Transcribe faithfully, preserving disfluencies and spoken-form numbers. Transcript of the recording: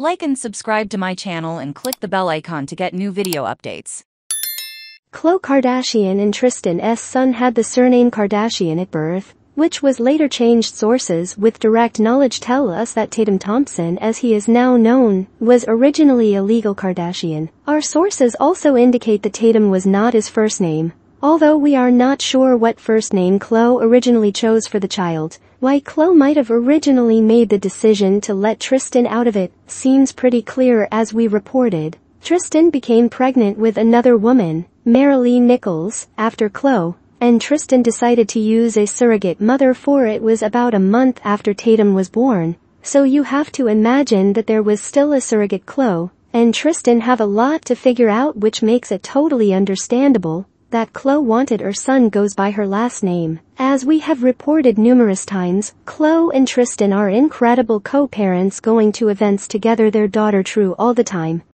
Like and subscribe to my channel and click the bell icon to get new video updates. Khloé Kardashian and Tristan's son had the surname Kardashian at birth, which was later changed. Sources with direct knowledge tell us that Tatum Thompson, as he is now known, was originally a legal Kardashian. Our sources also indicate that Tatum was not his first name, although we are not sure what first name Khloé originally chose for the child. Why Khloé might have originally made the decision to let Tristan out of it seems pretty clear. As we reported, Tristan became pregnant with another woman, Marilee Nichols, after Khloé and Tristan decided to use a surrogate mother for it. Was about a month after Tatum was born, so you have to imagine that there was still a surrogate. Khloé and Tristan have a lot to figure out, which makes it totally understandable that Khloé wanted her son goes by her last name. As we have reported numerous times, Khloé and Tristan are incredible co-parents, going to events together, their daughter True all the time.